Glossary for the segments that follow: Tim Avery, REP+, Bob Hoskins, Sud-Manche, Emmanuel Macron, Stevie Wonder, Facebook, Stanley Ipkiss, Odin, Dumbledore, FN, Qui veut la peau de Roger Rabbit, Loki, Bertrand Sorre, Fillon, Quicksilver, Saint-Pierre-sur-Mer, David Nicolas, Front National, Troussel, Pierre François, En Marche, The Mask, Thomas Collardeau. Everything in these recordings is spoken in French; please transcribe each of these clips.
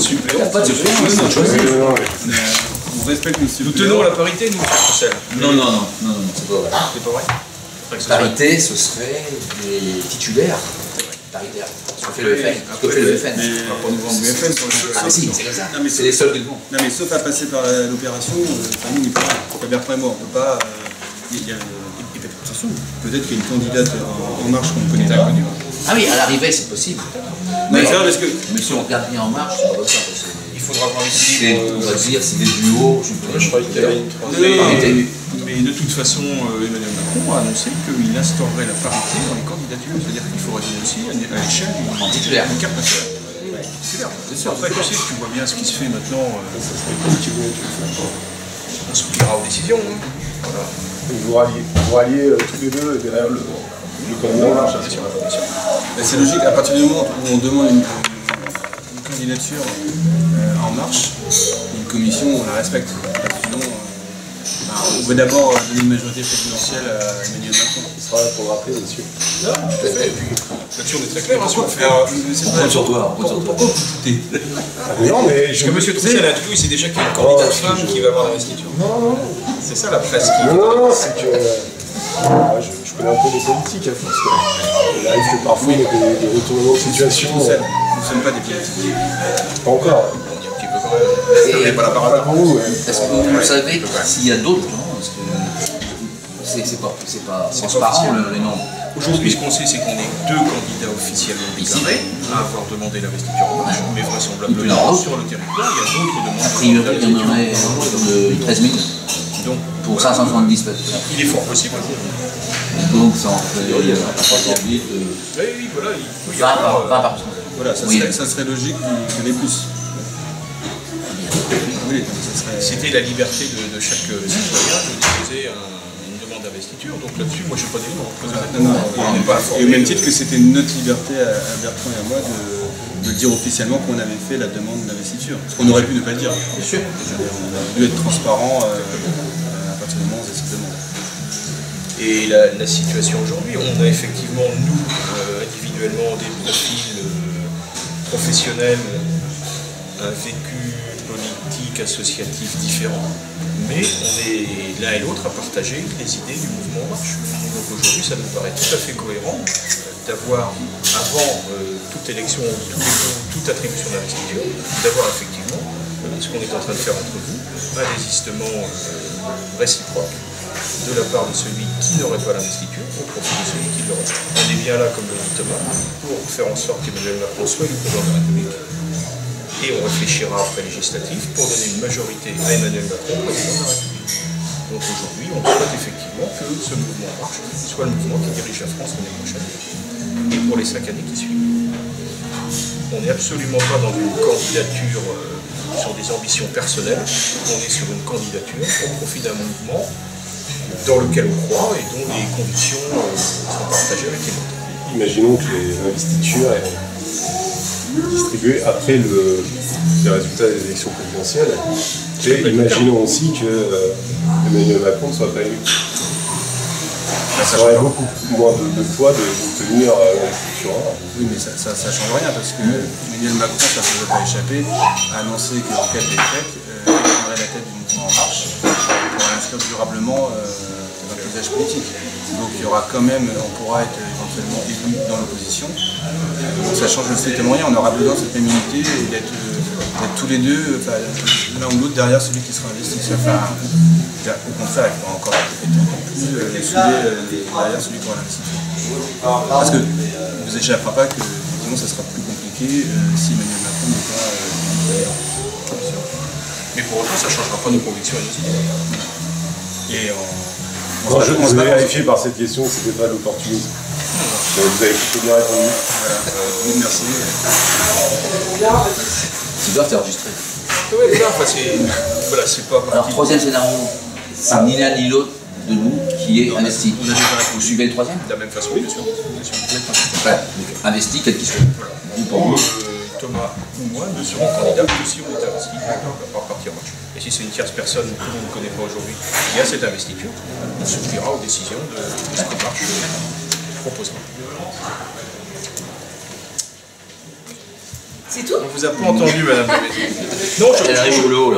suppléant. Pas de suppléant, c'est choisi. On respecte nos suppléants. Nous tenons la parité, nous, sur Bruxelles. Non, c'est pas vrai. C'est pas vrai. Parité, ce serait des titulaires. Paritaire. On fait le FN. On fait le FN. Ah, mais si, c'est comme ça. C'est les seuls qui le font. Non, mais sauf à passer par l'opération, Famille n'est pas là. Bertrand est mort. On peut pas. Peut-être qu'il y a une candidate en marche qu'on ne connaît pas. Ah oui, à l'arrivée, c'est possible. Mais si on regarde bien En Marche, c'est pas possible. Il faudra prendre ici. On va dire, c'est des duos. Je crois qu'il y a une. Mais de toute façon, Emmanuel Macron a annoncé qu'il instaurerait la parité dans les candidatures, c'est-à-dire qu'il faudrait aussi à l'échelle d'une titulaire. C'est sûr, après, tu vois bien ce qui se fait maintenant, on s'oubliera aux décisions. Voilà. Vous ralliez tous les deux derrière le candidat. C'est logique, à partir du moment où on demande une candidature En Marche, une commission, on la respecte. On veut d'abord donner une majorité présidentielle à Emmanuel Macron. Il sera là pour le rappeler, monsieur. Non, là-dessus, on est très clair. Pourquoi vous foutez? Non, mais je... Parce que M. Troussel a dit, il sait déjà qu'il y a une candidate femme qui va avoir la restitution. Non. C'est ça la presse qui... Non, c'est que... Je connais un peu les politiques à France. Il arrive que parfois il y a des retournements de situation. Nous ne sommes pas des pièces. Pas encore. Et pas la vous, est-ce que vous savez s'il y a d'autres c'est pas transparent le nom. Aujourd'hui, ce qu'on sait, c'est qu'on est deux candidats officiellement déclarés à avoir demandé l'investiture en Marche, mais vraisemblablement sur le territoire, il y a d'autres demandes. A priori, il y en aurait de 13 000. Donc, pour 570 peut-être. Il est fort possible. Donc, ça en fait 308. Oui, voilà. 20 par personne. Voilà, ça serait logique qu'il y en ait plus. Oui, c'était la liberté de chaque citoyen de déposer une demande d'investiture, donc là-dessus, moi je n'ai pas d'éléments. Et au même titre que c'était notre liberté à Bertrand et à moi de dire officiellement qu'on avait fait la demande d'investiture. Parce qu'on aurait pu ne pas le dire. Bien sûr. On a dû être transparent à partir du moment où on faisait cette demande. Et la situation aujourd'hui, on a effectivement, nous, individuellement, des profils professionnels, un vécu politique, associatif différents, mais on est l'un et l'autre à partager les idées du mouvement En Marche. Donc aujourd'hui, ça nous paraît tout à fait cohérent d'avoir, avant toute élection, toute attribution d'investiture, d'avoir effectivement ce qu'on est en train de faire entre vous, un désistement réciproque de la part de celui qui n'aurait pas l'investiture au profit de celui qui l'aurait. On est bien là, comme le dit Thomas, pour faire en sorte qu'Emmanuel Macron soit le président de la République. Et on réfléchira après législatif pour donner une majorité à Emmanuel Macron, président de la République. Donc aujourd'hui, on souhaite effectivement que ce mouvement En Marche soit le mouvement qui dirige la France l'année prochaine et pour les 5 années qui suivent. On n'est absolument pas dans une candidature sur des ambitions personnelles, on est sur une candidature au profit d'un mouvement dans lequel on croit et dont les convictions sont partagées avec les autres. Imaginons que les investitures distribué après les résultats des élections présidentielles. Et imaginons aussi que Emmanuel Macron ne soit pas élu. Ça aurait beaucoup moins de poids de tenir l'investiture. Oui, mais ça ne change rien parce que Emmanuel Macron, ça ne s'est pas échappé, a annoncé que en cas d'échec, il prendrait la tête du mouvement En Marche pour l'inscrire durablement dans l'usage politique. Donc il y aura quand même, on pourra être éventuellement élu dans l'opposition. Donc ça change strictement rien, on aura besoin de cette même unité et d'être tous les deux, l'un ou l'autre derrière celui qui sera investi. Au contraire, il faudra encore être plus soudé derrière celui qui aura investi. Parce que ne vous échappera pas que sinon ça sera plus compliqué si Emmanuel Macron n'est pas derrière. Mais pour autant, ça ne changera pas nos convictions et nos idées. Quand je vous ai vérifié par cette question, c'était pas l'opportunisme. Vous avez plutôt bien répondu. Merci. Ils doivent t'enregistrer. Oui, voilà, c'est pas. Alors, troisième scénario, c'est ni l'un ni l'autre de nous qui est investi. Vous suivez le troisième ? De la même façon, bien sûr. Investi, quel qu'il soit. Thomas ou moi ne serons candidats que si on est investi par parti En Marche. Et si c'est une tierce personne que l'on ne connaît pas aujourd'hui qui a cette investiture, on s'oubliera aux décisions de ce que En Marche proposera. C'est tout ? On vous a pas entendu, madame. Non,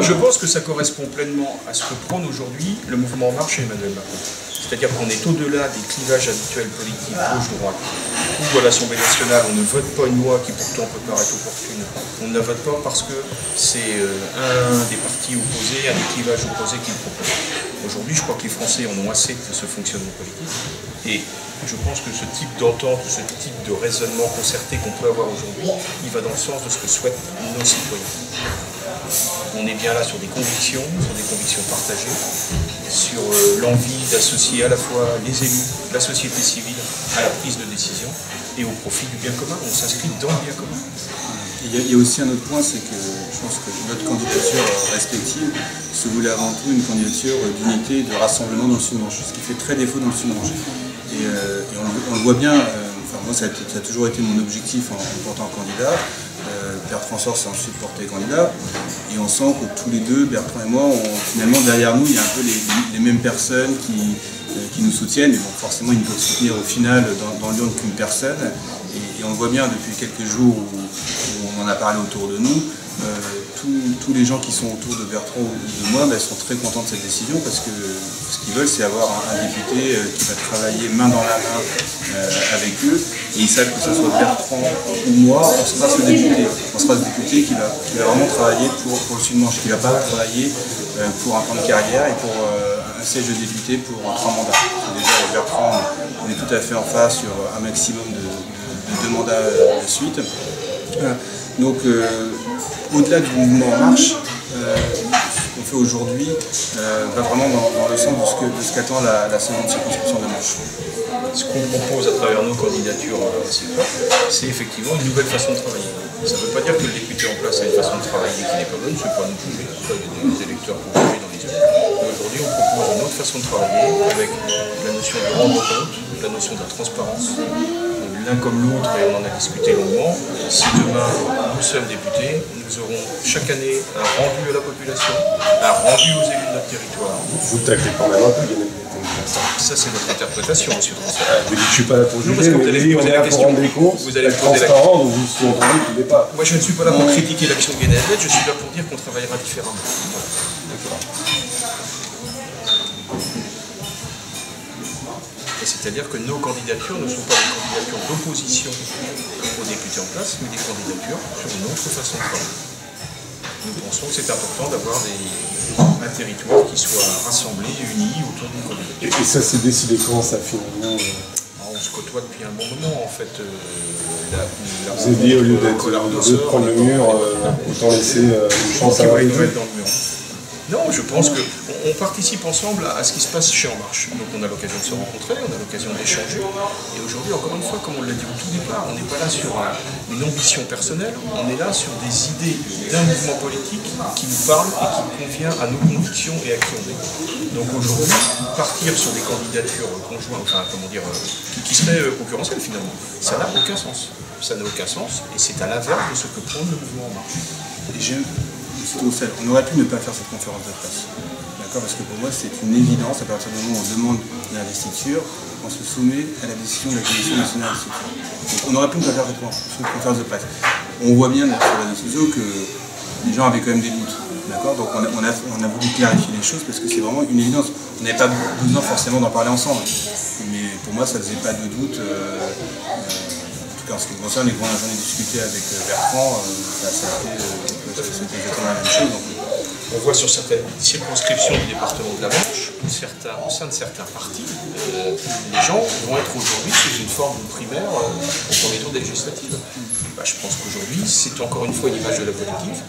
je pense que ça correspond pleinement à ce que prône aujourd'hui le mouvement En Marche et Emmanuel Macron. C'est-à-dire qu'on est au-delà des clivages habituels politiques gauche-droite, où à l'Assemblée nationale, on ne vote pas une loi qui pourtant peut paraître opportune. On ne la vote pas parce que c'est un des partis opposés, un des clivages opposés qui le propose. Aujourd'hui, je crois que les Français en ont assez de ce fonctionnement politique. Et je pense que ce type d'entente, ce type de raisonnement concerté qu'on peut avoir aujourd'hui, il va dans le sens de ce que souhaitent nos citoyens. On est bien là sur des convictions partagées, sur l'envie d'associer à la fois les élus, la société civile à la prise de décision et au profit du bien commun. On s'inscrit dans le bien commun. Il y a aussi un autre point, c'est que je pense que notre candidature respective se voulait avant tout une candidature d'unité et de rassemblement dans le Sud-Manche, ce qui fait très défaut dans le Sud-Manche. Et on le voit bien, enfin, moi ça a toujours été mon objectif en me portant candidat. Pierre François s'est ensuite porté candidat. Et on sent que tous les deux, Bertrand et moi, finalement derrière nous, il y a un peu les mêmes personnes qui nous soutiennent. Et bon, forcément, ils ne peuvent soutenir au final dans l'urne qu'une personne. Et on le voit bien depuis quelques jours où on en a parlé autour de nous. Tous les gens qui sont autour de Bertrand ou de moi sont très contents de cette décision parce que ce qu'ils veulent, c'est avoir un député qui va travailler main dans la main avec eux. Et ils savent que ce soit Bertrand ou moi, on sera ce député. On sera ce député qui va vraiment travailler pour le Sud-Manche, qui ne va pas travailler pour un plan de carrière et pour un siège de député pour 3 mandats. Déjà, avec Bertrand, on est tout à fait en phase sur un maximum de 2 mandats de suite. Donc, au-delà du mouvement En Marche, ce qu'on fait aujourd'hui va vraiment dans le sens de ce qu'attend la seconde circonscription de Manche. Ce qu'on propose à travers nos candidatures, c'est effectivement une nouvelle façon de travailler. Ça ne veut pas dire que le député en place a une façon de travailler qui n'est pas bonne, ce n'est pas nous juger, ce n'est pas les électeurs pour juger dans les urnes. Aujourd'hui, on propose une autre façon de travailler avec la notion de rendre compte, la notion de transparence. L'un comme l'autre, et on en a discuté longuement, si demain nous sommes députés, nous aurons chaque année un rendu à la population, un rendu aux élus de notre territoire. Vous taclez par la loi, ça c'est votre interprétation, monsieur le François. Vous dites, je ne suis pas là pour juger, vous allez poser la question. Vous allez poser la question. Vous sous-entendez qu'il n'est pas. Moi je ne suis pas là pour critiquer l'action de Guénazette, je suis là pour dire qu'on travaillera différemment. D'accord. C'est-à-dire que nos candidatures ne sont pas des candidatures d'opposition aux députés en place, mais des candidatures sur une autre façon de faire. Nous pensons que c'est important d'avoir un territoire qui soit rassemblé, uni autour d'une candidature. Et ça s'est décidé quand, ça, finalement? On se côtoie depuis un bon moment, en fait. Vous avez dit, au lieu d'être de prendre le mur, autant laisser une chance à la nouvelle dans le mur. Non, je pense qu'on participe ensemble à ce qui se passe chez En Marche. Donc on a l'occasion de se rencontrer, on a l'occasion d'échanger. Et aujourd'hui, encore une fois, comme on l'a dit au tout départ, on n'est pas là sur une ambition personnelle, on est là sur des idées d'un mouvement politique qui nous parle et qui convient à nos convictions et à qui on est. Donc aujourd'hui, partir sur des candidatures conjointes, enfin, comment dire, qui seraient concurrentielles finalement, ça n'a aucun sens. Ça n'a aucun sens et c'est à l'inverse de ce que prône le mouvement En Marche. On aurait pu ne pas faire cette conférence de presse, d'accord, parce que pour moi c'est une évidence, à partir du moment où on demande l'investiture, on se soumet à la décision de la Commission nationale d'investiture. Donc on aurait pu ne pas faire cette conférence de presse. On voit bien sur les réseaux sociaux que les gens avaient quand même des doutes, d'accord, donc on a voulu clarifier les choses parce que c'est vraiment une évidence. On n'avait pas besoin forcément d'en parler ensemble, mais pour moi ça ne faisait pas de doute. En ce qui me concerne, les qu'on j'en ai discuté avec Bertrand, c'était exactement la même chose. On voit sur certaines circonscriptions du département de la Manche, au sein de certains partis, les gens vont être aujourd'hui sous une forme primaire au premier tour des législatives. Bah, je pense qu'aujourd'hui, c'est encore une fois une image de la politique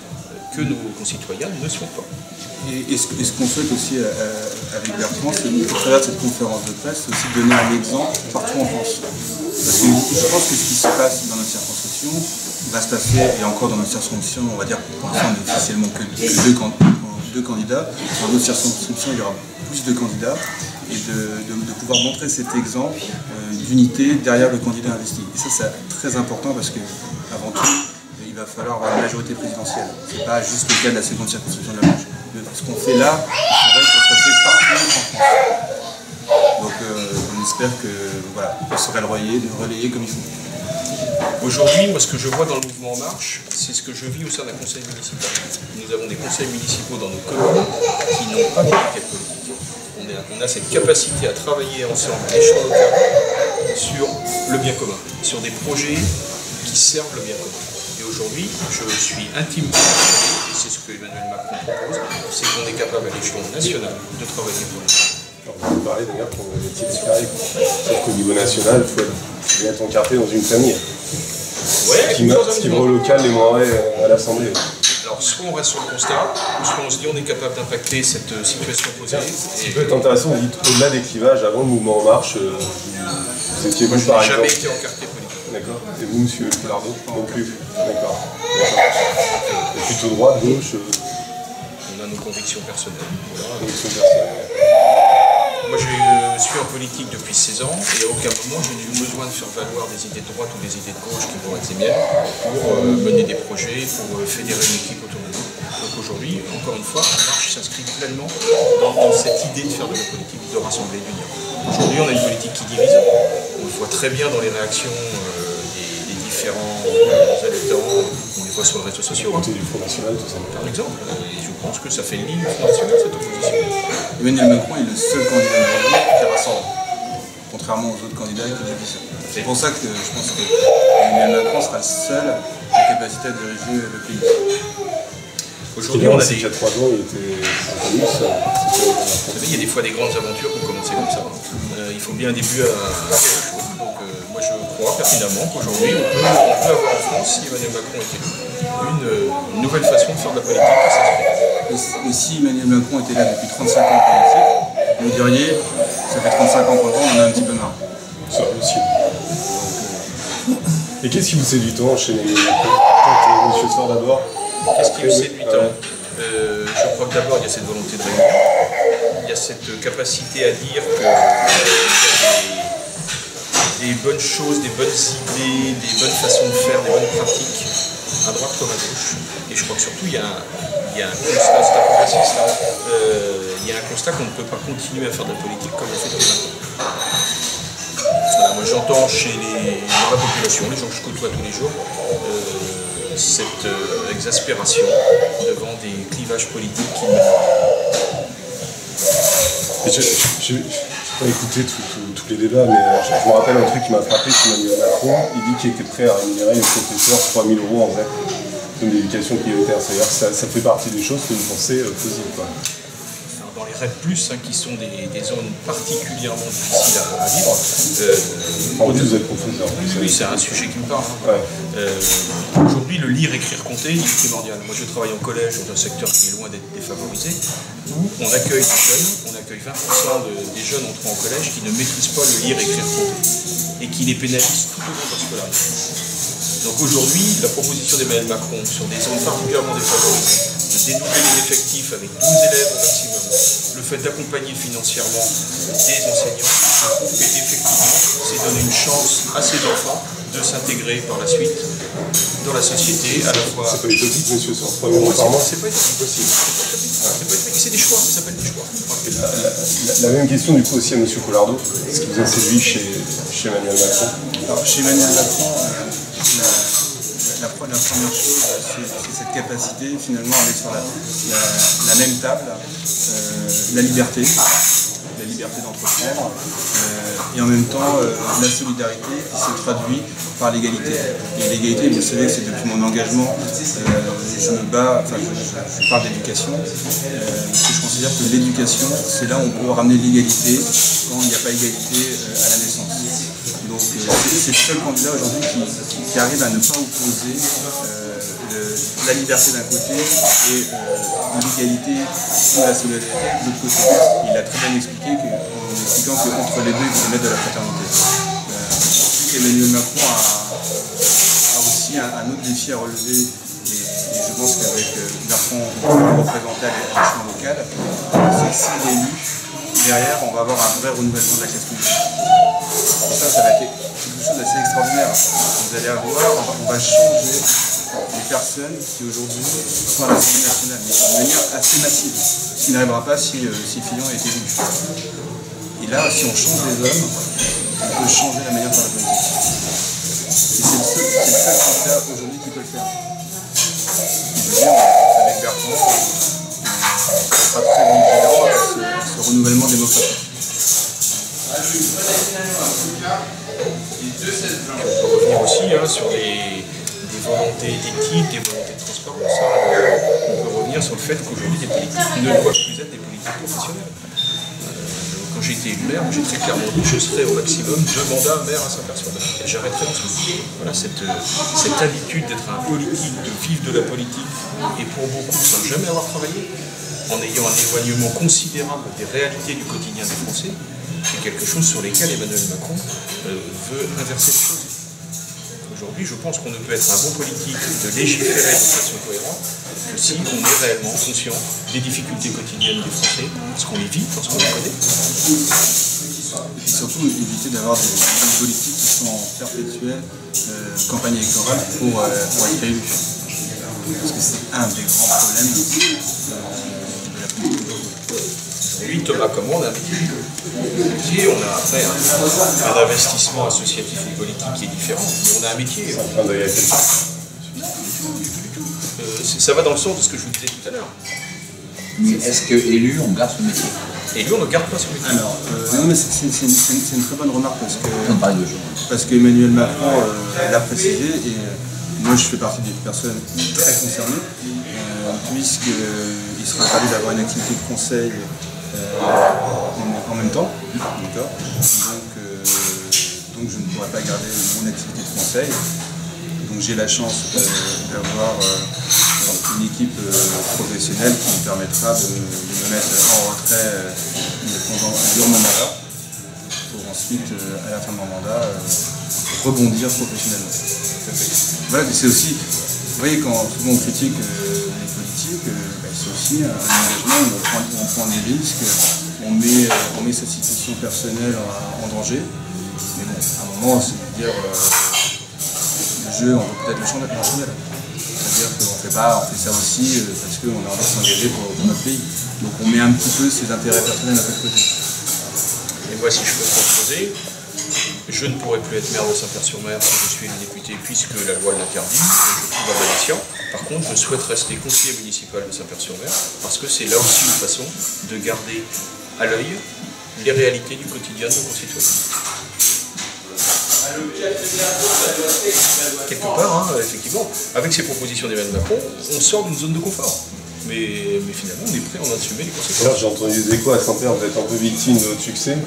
que nos concitoyens ne souhaitent pas. Et ce qu'on souhaite aussi avec Bertrand, c'est au travers de cette conférence de presse, c'est aussi de donner un exemple partout en France. Parce que je pense que ce qui se passe dans notre circonscription va se passer, et encore dans notre circonscription, on va dire pour l'instant on n'a officiellement que 2 candidats. Dans d'autres circonscriptions, il y aura plus de candidats, et de pouvoir montrer cet exemple d'unité derrière le candidat investi. Et ça, c'est très important parce que, avant tout, il va falloir avoir la majorité présidentielle. Ce n'est pas juste le cas de la seconde circonscription de la Manche. Ce qu'on fait là, on va être fait partout en France. Donc on espère que voilà, on sera relayer comme il faut. Aujourd'hui, moi, ce que je vois dans le mouvement En Marche, c'est ce que je vis au sein d'un conseil municipal. Nous avons des conseils municipaux dans nos communes qui n'ont pas de parquet politique. On a cette capacité à travailler ensemble, à échanger sur le bien commun, sur des projets qui servent le bien commun. Et aujourd'hui, je suis intimement convaincu, et c'est ce que Emmanuel Macron propose, c'est qu'on est capable à l'échelon national de travailler pour les... Vous parlez d'ailleurs pour les métiers du carré, sauf qu'au niveau national, il faut bien t'encarter dans une famille. Ouais, ce qui me relocale les moirés à l'Assemblée. Alors, soit on reste sur le constat, ou soit on se dit on est capable d'impacter cette situation posée. Ce qui peut être intéressant, vous dites au-delà des clivages, avant le mouvement En Marche, vous étiez vous par exemple. Moi, je n'ai jamais été encarté politique. D'accord. Et vous, monsieur Collardeau, non plus. D'accord. Plutôt droite, gauche. On a nos convictions personnelles. Moi, je suis en politique depuis 16 ans et à aucun moment j'ai eu besoin de faire valoir des idées de droite ou des idées de gauche qui pourraient être les miennes pour mener des projets, pour fédérer une équipe autour de nous. Donc aujourd'hui, encore une fois, En Marche s'inscrit pleinement dans cette idée de faire de la politique, de rassembler, d'unir. Aujourd'hui, on a une politique qui divise. On le voit très bien dans les réactions des différents électeurs. On les voit sur les réseaux sociaux. Du Front National, tout ça. Par exemple. Et je pense que ça fait le lit du Front National, cette opposition. Emmanuel Macron est le seul candidat aujourd'hui qui rassemble, contrairement aux autres candidats qui divisent. C'est pour ça que je pense que Emmanuel Macron sera seul en capacité à diriger le pays. Aujourd'hui, on a des... Il y a 3 ans, il était... Vous savez, il y a des fois des grandes aventures qui ont commencé comme ça. Il faut bien un début à quelque chose. Donc moi, je crois pertinemment qu'aujourd'hui, on peut avoir en France, si Emmanuel Macron était là, une nouvelle façon de faire de la politique qui s'inscrit. Et si Emmanuel Macron était là depuis 35 ans politique, vous diriez, ça fait 35 ans qu'on on en a un petit peu marre. Ça aussi. Et qu'est-ce qui vous séduit tant chez Emmanuel Macron? Monsieur Sorre d'abord. Qu'est-ce qui vous séduit tant? Je crois que d'abord il y a cette volonté de réunion, il y a cette capacité à dire que des bonnes choses, des bonnes idées, des bonnes façons de faire, des bonnes pratiques, à droite comme à gauche. Et je crois que surtout il y a un constat, qu'on ne peut pas continuer à faire de la politique comme on fait maintenant. Voilà, moi j'entends chez la population, les gens que je côtoie tous les jours, cette exaspération devant des clivages politiques qui... Je n'ai pas écouté tous les débats, mais je me rappelle un truc qui m'a frappé, c'est Emmanuel Macron, il dit qu'il était prêt à rémunérer les professeurs 3 000 € en vrai. L'éducation prioritaire, c'est-à-dire que ça fait partie des choses que vous pensez possibles. Dans les REP+, hein, qui sont des zones particulièrement difficiles à vivre... en plus, vous êtes professeur. Oui, c'est un sujet qui me parle. Ouais. Aujourd'hui, le lire, écrire, compter, il est primordial. Moi, je travaille en collège, dans un secteur qui est loin d'être défavorisé, où on accueille des jeunes, on accueille 20% des jeunes entrant en collège qui ne maîtrisent pas le lire, écrire, compter, et qui les pénalisent tout au long de leur scolarité. Donc aujourd'hui, la proposition d'Emmanuel Macron sur des zones particulièrement défavorisées, de dédoubler les effectifs avec 12 élèves au maximum, le fait d'accompagner financièrement des enseignants, je trouve qu'effectivement, c'est donner une chance à ces enfants de s'intégrer par la suite dans la société, à la fois... C'est pas utopique, monsieur Sorre, c'est pas utopique possible. C'est des choix, ça s'appelle des choix. La même question du coup aussi à monsieur Collardeau, ce qui vous a séduit chez Emmanuel Macron. Alors, chez Emmanuel Macron... La première chose, c'est cette capacité finalement à aller sur la même table, la liberté d'entreprendre, et en même temps la solidarité qui se traduit par l'égalité. Et l'égalité, vous savez que c'est depuis mon engagement, je me bats, enfin je parle d'éducation, parce que je considère que l'éducation, c'est là où on peut ramener l'égalité quand il n'y a pas égalité à la naissance. Donc c'est le seul candidat aujourd'hui qui arrive à ne pas opposer la liberté d'un côté et l'égalité ou la solidarité de l'autre côté. Il a très bien expliqué en expliquant qu'entre les deux, il faut mettre de la fraternité. Emmanuel Macron a aussi un autre défi à relever, et je pense qu'avec Bertrand Sorre représenté à l'échelon local, c'est si il est élu, derrière on va avoir un vrai renouvellement de la classe politique. Ça va être quelque chose d'assez extraordinaire. Vous allez avoir, on va changer les personnes qui aujourd'hui sont à l'Assemblée nationale, mais de manière assez massive, ce qui n'arrivera pas si Fillon a été élu. Et là, si on change les hommes, on peut changer la manière de faire la politique. Et c'est le seul de le faire. Avec Bertrand, pas très bon président à ce renouvellement démocratique. On peut revenir aussi sur des volontés d'éthique, des volontés de transparence. On peut revenir sur le fait qu'aujourd'hui, les politiques ne doivent plus être des politiques professionnelles. Quand j'ai été élu maire, j'ai très clairement dit je serai au maximum 2 mandats maire à Saint-Pierre-sur-Mer. Et j'arrêterai de souffler. Voilà cette habitude d'être un politique, de vivre de la politique, et pour beaucoup sans jamais avoir travaillé, en ayant un éloignement considérable des réalités du quotidien des Français, c'est quelque chose sur lequel Emmanuel Macron veut inverser les choses. Aujourd'hui, je pense qu'on ne peut être un bon politique de légiférer de façon cohérente que si on est réellement conscient des difficultés quotidiennes des Français, parce qu'on les vit, parce qu'on les connaît. Et surtout, éviter d'avoir des politiques qui sont en perpétuelle campagne électorale pour être élus. Parce que c'est un des grands problèmes de la politique. Et lui, Thomas, comme moi, on a un métier. On a après un investissement associatif et politique qui est différent, mais on a un métier. Ça va dans le sens de ce que je vous disais tout à l'heure. Mais est-ce que élu, on garde ce métier? Élu, on ne garde pas ce métier. Alors, non, mais c'est une très bonne remarque parce que Emmanuel Macron l'a précisé et moi, je fais partie des personnes très concernées puisque il sera interdit d'avoir une activité de conseil. En même temps, donc je ne pourrais pas garder mon activité de conseil. Donc j'ai la chance d'avoir une équipe professionnelle qui me permettra de me mettre en retrait pendant mon mandat pour ensuite, à la fin de mon mandat, rebondir professionnellement. Voilà, mais c'est aussi, vous voyez, quand souvent on critique les politiques, c'est aussi un engagement, on prend des risques. On met sa situation personnelle en danger, mais bon, à un moment, c'est-à-dire, le jeu, on peut peut-être le changer personnel. C'est-à-dire qu'on fait pas, on fait ça aussi parce qu'on a envie de s'engager pour notre pays. Donc on met un petit peu ses intérêts personnels à côté. Et moi, si je peux proposer, je ne pourrai plus être maire de Saint-Pierre-sur-Mer si je suis élu député, puisque la loi l'interdit, je trouve un maléfiant. Par contre, je souhaite rester conseiller municipal de Saint-Pierre-sur-Mer, parce que c'est là aussi une façon de garder à l'œil les réalités du quotidien de nos concitoyens. Quelque part, effectivement, avec ces propositions d'Emmanuel Macron, on sort d'une zone de confort. Mais finalement, on est prêt à assumer les conséquences. J'ai entendu des échos à Saint-Pierre, vous êtes un peu victime de votre succès.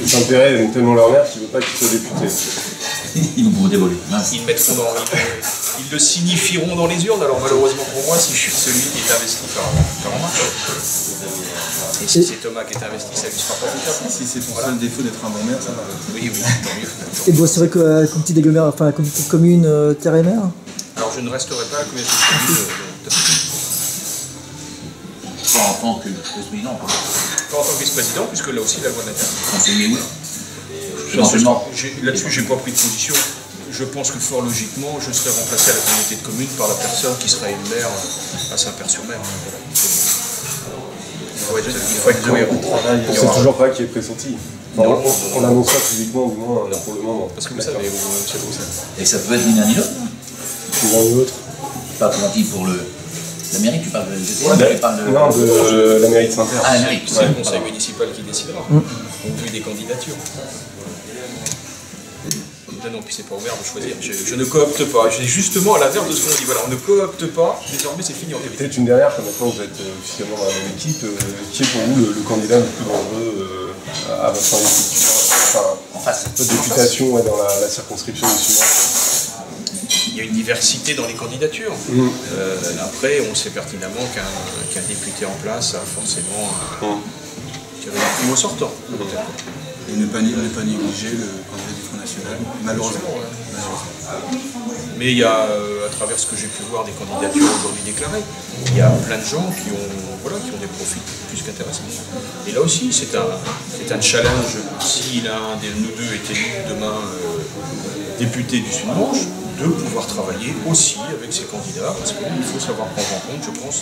Et Saint-Pierre, ils aiment tellement leur maire qu'ils ne veulent pas qu'ils soient députés. Ils vont dévoiler. Ils mettront dans... Ils le signifieront dans les urnes. Alors malheureusement pour moi, si je suis celui qui est investi par En Marche, et si c'est Thomas qui est investi, ça lui sera pas efficace. Si c'est pour ça le défaut d'être un bon maire, ça va. Oui, oui, tant mieux. Et vous assurez que comme petit déglomaire, enfin comme petite commune, terre et mer? Alors je ne resterai pas à la commune de... Pas en tant que vice-président. Pas en tant que vice-président, puisque là aussi la loi l'interdit. Là-dessus, j'ai pas pris de position. Je pense que fort logiquement, je serai remplacé à la communauté de communes par la personne qui sera une maire à Saint-Pierre-sur-Mer. Il faut être cohérent. On ne sait toujours pas qui est pressenti. Enfin, non, on l'annonce pas publiquement, du moins, pour le moment. Parce que vous savez, monsieur le conseil. Et ça peut être ni l'un ni l'autre. Pour l'un ou l'autre. Pas gentil pour le... La mairie, tu parles de... Non, de la mairie de Saint-Pierre. Ah, la mairie. C'est le conseil municipal qui décidera. On fait des candidatures. Non, puis c'est pas au maire de choisir. Je ne coopte pas. J'ai justement à l'inverse de ce qu'on dit. Voilà, on ne coopte pas. Désormais, c'est fini. Peut-être une dernière, comme maintenant vous êtes officiellement dans la même équipe. Qui est pour vous le candidat le plus dangereux à votre investiture, en face de députation et dans la circonscription du Sud-Manche? Il y a une diversité dans les candidatures. Après, on sait pertinemment qu'un député en place a forcément un primo sortant. Et ne pas négliger le candidat du Front National, malheureusement. Mais il y a, à travers ce que j'ai pu voir des candidatures aujourd'hui déclarées, il y a plein de gens qui ont des profits plus qu'intéressants. Et là aussi, c'est un challenge. Si l'un de nous deux est élu demain député du Sud-Manche, de pouvoir travailler aussi avec ces candidats, parce qu'il faut savoir prendre en compte, je pense,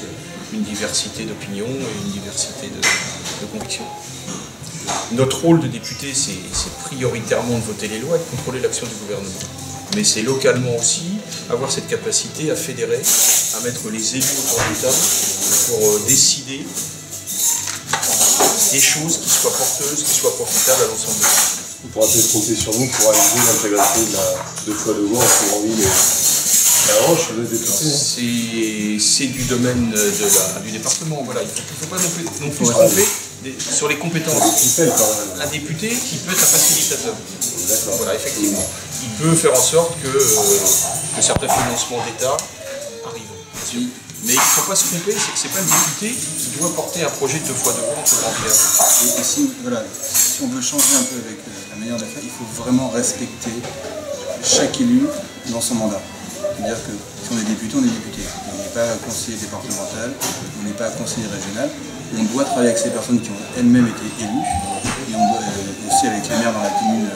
une diversité d'opinions et une diversité de convictions. Notre rôle de député, c'est prioritairement de voter les lois et de contrôler l'action du gouvernement. Mais c'est localement aussi avoir cette capacité à fédérer, à mettre les élus autour de table pour décider des choses qui soient porteuses, qui soient profitables à l'ensemble de nous. On pourra peut-être compter sur nous pour réaliser l'intégration de Foix de Gouin en Courant-Ville et la Roche. C'est du domaine du département. Voilà. Il ne faut pas non plus se tromper sur les compétences. Un député qui peut être un facilitateur. Voilà, effectivement. Il peut faire en sorte que certains financements d'État arrivent. Bien sûr. Mais il ne faut pas se tromper, c'est que ce n'est pas le député qui doit porter un projet de Foix de Gouin entre Grand-Pierre. Et si, voilà, si on veut changer un peu avec la manière d'affaire, il faut vraiment respecter chaque élu dans son mandat. C'est-à-dire que si on est député, on est député. On n'est pas conseiller départemental, on n'est pas conseiller régional. On doit travailler avec ces personnes qui ont elles-mêmes été élues. Et on doit aussi avec les maires dans la commune.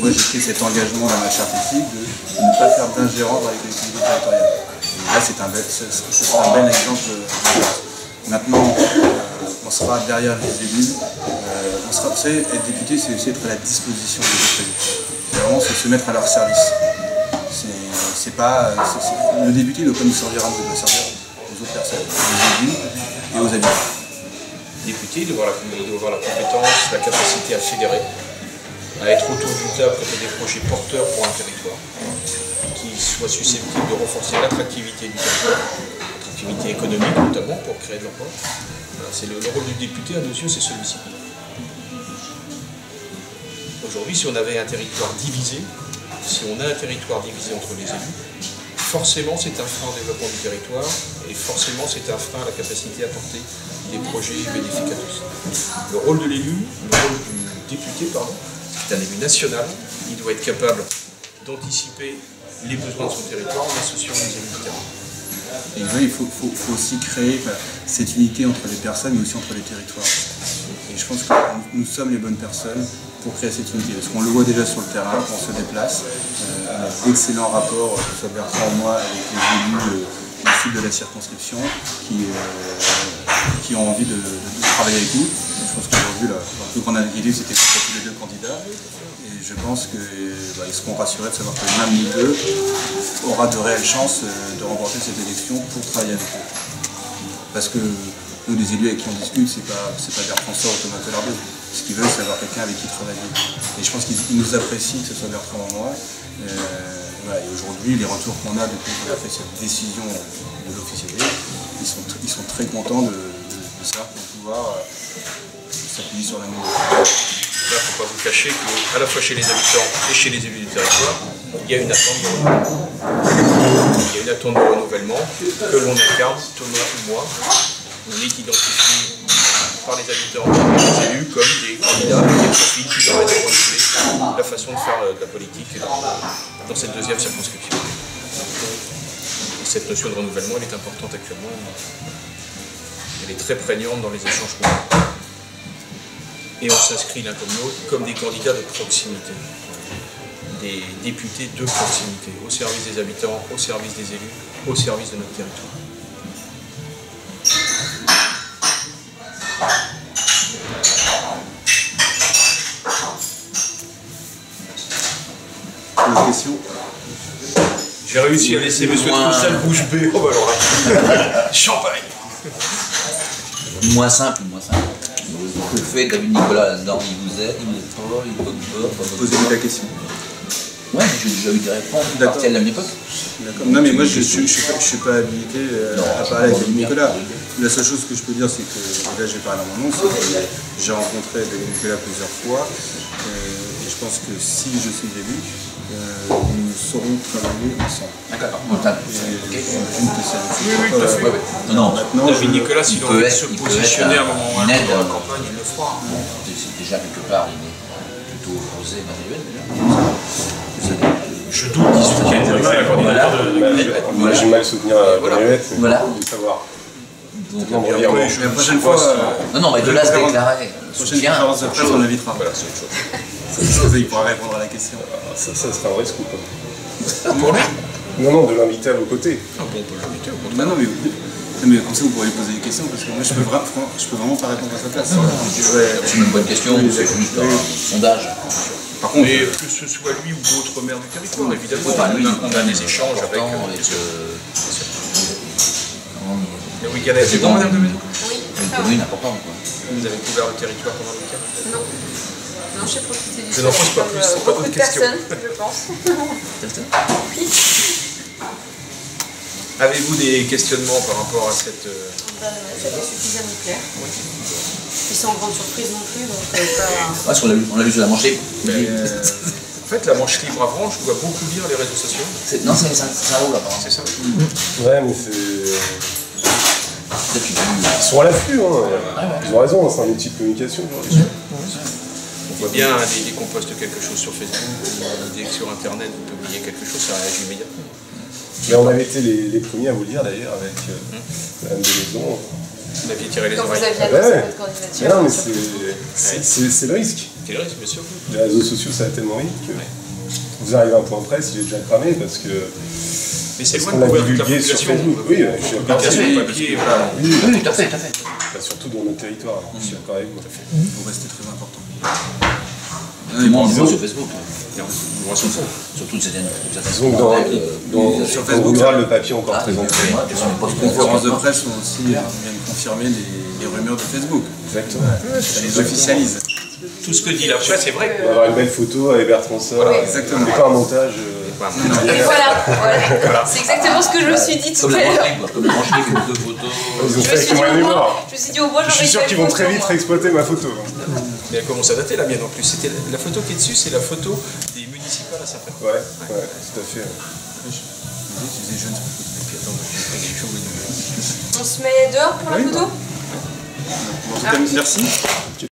Moi j'ai pris cet engagement dans ma charte ici de ne pas faire d'ingérence dans les collectivités territoriales. Et là c'est un bel exemple. Maintenant on sera derrière les élus, vous savez, être député c'est aussi être à la disposition des élus. C'est vraiment se mettre à leur service. C'est pas, le député doit nous servir à nous, doit servir aux autres personnes, aux élus et aux habitants. Député, de voir la compétence, la capacité à fédérer, à être autour d'une table pour des projets porteurs pour un territoire, qui soit susceptible de renforcer l'attractivité du territoire, l'attractivité économique notamment, pour créer de l'emploi. C'est le rôle du député, à nos yeux, c'est celui-ci. Aujourd'hui, si on avait un territoire divisé, si on a un territoire divisé entre les élus, forcément, c'est un frein au développement du territoire et forcément, c'est un frein à la capacité à porter des projets bénéfiques à tous. Le rôle de l'élu, le rôle du député, pardon, c'est un élu national. Il doit être capable d'anticiper les besoins de son territoire en associant les élus du terrain. Et là, il faut aussi créer cette unité entre les personnes mais aussi entre les territoires. Et je pense que nous sommes les bonnes personnes pour créer cette unité, parce qu'on le voit déjà sur le terrain, quand on se déplace, d'excellents rapports, que ce soit Bertrand ou moi, avec les élus du sud de la circonscription, qui ont envie de travailler avec nous. Je pense qu'aujourd'hui, le grand inquiétude, c'était pour tous les deux candidats, et je pense qu'ils seront rassurés de savoir que l'un ni deux aura de réelles chances de remporter cette élection pour travailler avec eux. Parce que nous, les élus avec qui on discute, c'est pas Bertrand Sorre ou Thomas Collardeau. Ce qu'ils veulent, c'est avoir quelqu'un avec qui travailler. Et je pense qu'ils nous apprécient, que ce soit Bertrand ou moi. Voilà, et aujourd'hui, les retours qu'on a depuis qu'on a fait cette décision de l'officialiser, ils sont très contents de savoir qu'on pouvoir s'appuyer sur la main. Là, il ne faut pas vous cacher qu'à la fois chez les habitants et chez les élus du territoire, il y a une attente de renouvellement. Il y a une attente de renouvellement que l'on incarne, Thomas ou moi. On est identifié par les habitants, les élus, comme des candidats avec des profils qui permettent de renouveler la façon de faire de la politique dans cette deuxième circonscription. Et cette notion de renouvellement, elle est importante actuellement. Elle est très prégnante dans les échanges qu'on a. Et on s'inscrit l'un comme l'autre comme des candidats de proximité, des députés de proximité, au service des habitants, au service des élus, au service de notre territoire. J'ai réussi à laisser monsieur Troussal bouche bée. Oh bah alors là. Champagne. Moins simple. Vous faites David Nicolas là-dedans, il vous aide, il vous aide, il vous posez-vous la question. Ouais, j'ai déjà eu des réponses. D'accord. À la même époque. D'accord. Non mais moi je suis pas habilité à parler avec David Nicolas. La seule chose que je peux dire, c'est que là j'ai parlé à mon nom, c'est que j'ai rencontré David Nicolas plusieurs fois. Et je pense que si je suis élu, nous saurons travailler ensemble. D'accord. Non, maintenant, David Nicolas, s'il en veut se positionner à un moment donné dans la campagne, il le fera. C'est déjà quelque part, il est plutôt rosé Manuel. Je doute qu'il soit intéressé à coordinateur. Moi, j'ai mal souvenir Manuel, mais il faut savoir. Donc, la prochaine fois, mais de là se déclarer. Prochaine conférence de presse, on l'invitera. Voilà, c'est autre chose. Il pourra répondre à la question. Ça sera un vrai scoop. Pour lui ? Non, de l'inviter à vos côtés. Ah bon, on peut l'inviter au contraire. Non, mais comme ça, vous pourrez lui poser des questions, parce que moi, je peux vraiment pas répondre à sa place. C'est une bonne question, c'est juste un sondage. Par contre, mais que ce soit lui ou d'autres maires du territoire, évidemment, on a des échanges avec... Oui, il y a des bons, madame de Maison. Oui, une commune importante. Vous avez couvert le territoire pendant le week-end? Non. Non, je sais pas si c'est du sport, comme beaucoup de personnes, je pense. Avez-vous des questionnements par rapport à cette... C'était suffisamment clair. Oui. Et sans grande surprise non plus, donc pas... Ouais, on l'a vu sur la Manche libre. En fait, la Manche libre avant, je dois beaucoup lire les réseaux sociaux. Non, c'est un rôle, apparemment. C'est ça. Ouais, mais c'est... Ils sont à l'affût, hein. Ils ont raison, c'est un outil de communication. Eh bien, dès qu'on poste quelque chose sur Facebook, dès que sur Internet, vous publiez quelque chose, ça réagit immédiatement. Mais on avait été les premiers à vous le dire d'ailleurs avec Madame de Maison. Vous aviez tiré les oreilles. Vous aviez annoncé votre candidature. Non, mais c'est le risque. C'est le risque, bien sûr. Les réseaux sociaux, ça a tellement ri que vous arrivez à un point près, il est déjà cramé parce que. Mais c'est loin de couvrir toute la population. Oui, je suis d'accord. Oui, tout à fait. Surtout dans notre territoire, je suis d'accord avec vous. Vous restez très important. Et moi, on voit sur Facebook. On voit sur Facebook. Surtout de certaines... Donc, sur Facebook, le papier encore présent. Les conférences de presse sont aussi... Viennent confirmer les rumeurs de Facebook. Exactement. Les officialisent. Tout ce que dit la presse, c'est vrai. On va avoir une belle photo avec Bertrand Sorre. Exactement. C'est pas un montage... Et voilà. C'est exactement ce que je me suis dit tout à l'heure. Comme le brancher avec deux photos... Je me suis dit au moins... Je suis sûr qu'ils vont très vite exploiter ma photo. Mais elle commence à dater la mienne en plus. C'était la photo qui est dessus, c'est la photo des municipales à Saint-Pair. Ouais, tout à fait. On se met dehors pour la photo. Merci.